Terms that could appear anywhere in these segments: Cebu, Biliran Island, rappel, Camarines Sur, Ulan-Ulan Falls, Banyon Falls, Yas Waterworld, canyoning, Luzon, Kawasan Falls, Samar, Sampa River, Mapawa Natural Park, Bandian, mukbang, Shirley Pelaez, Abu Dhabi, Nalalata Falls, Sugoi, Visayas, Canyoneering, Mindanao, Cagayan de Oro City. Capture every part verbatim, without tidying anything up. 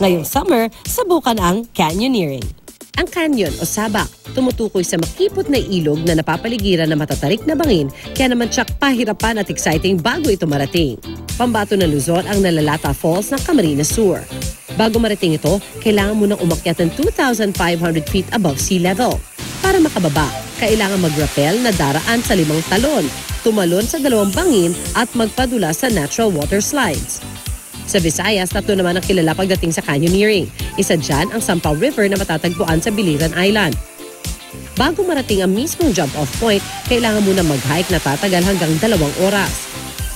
Ngayong summer, subukan ang canyoneering. Ang canyon o sabak, tumutukoy sa makipot na ilog na napapaligiran ng matatarik na bangin, kaya naman tsak pahirapan at exciting bago ito marating. Pambato ng Luzon ang Nalalata Falls ng Camarines Sur. Bago marating ito, kailangan mo nang umakyat ng two thousand five hundred feet above sea level. Para makababa, kailangan mag-rappel na daraan sa limang talon, tumalon sa dalawang bangin at magpadula sa natural water slides. Sa Visayas, tatlo naman ang kilala pagdating sa canyoneering. Isa dyan ang Sampa River na matatagpuan sa Biliran Island. Bago marating ang mismong jump-off point, kailangan muna mag-hike na tatagal hanggang dalawang oras.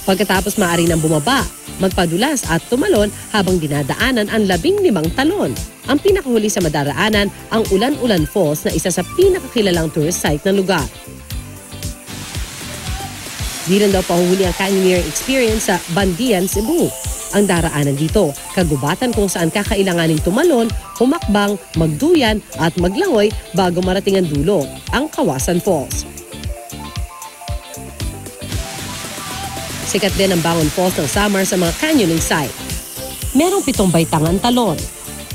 Pagkatapos maaari nang bumaba, magpadulas at tumalon habang dinadaanan ang labing limang talon. Ang pinakahuli sa madaraanan ang Ulan-Ulan Falls na isa sa pinakakilalang tourist site ng lugar. Di rin daw pahuhuli ang canyoneering experience sa Bandian, Cebu. Ang daraanan dito, kagubatan kung saan kakailanganing tumalon, humakbang, magduyan at maglangoy bago marating ang dulo, ang Kawasan Falls. Sikat din ang Banyon Falls ng Samar sa mga canyoning site. Merong pitong baytangan talon.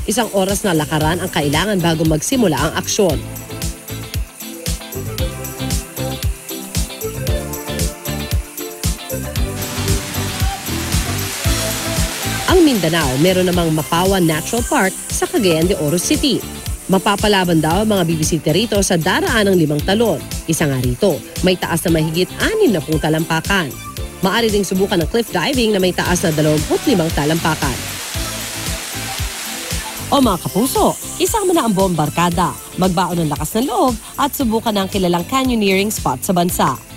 Isang oras na lakaran ang kailangan bago magsimula ang aksyon. Ang Mindanao, meron namang Mapawa Natural Park sa Cagayan de Oro City. Mapapalaban daw ang mga bibisita rito sa daraan ng limang talon. Isa nga rito, may taas na mahigit anim na pung talampakan. Maaari ding subukan ng cliff diving na may taas na dalawampu't limang talampakan. O mga kapuso, isama na ang buong barkada, magbaon ng lakas ng loob at subukan ang kilalang canyoneering spot sa bansa.